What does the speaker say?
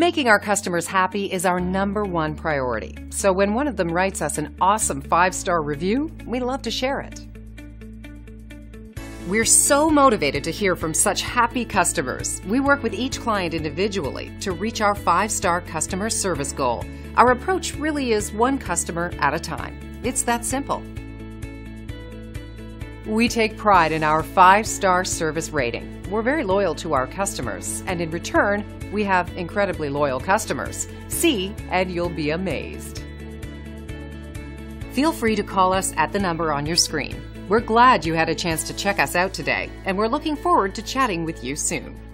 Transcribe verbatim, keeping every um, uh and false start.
Making our customers happy is our number one priority. So when one of them writes us an awesome five-star review, we love to share it. We're so motivated to hear from such happy customers. We work with each client individually to reach our five-star customer service goal. Our approach really is one customer at a time. It's that simple. We take pride in our five-star service rating. We're very loyal to our customers, and in return, we have incredibly loyal customers. See, and you'll be amazed. Feel free to call us at the number on your screen. We're glad you had a chance to check us out today, and we're looking forward to chatting with you soon.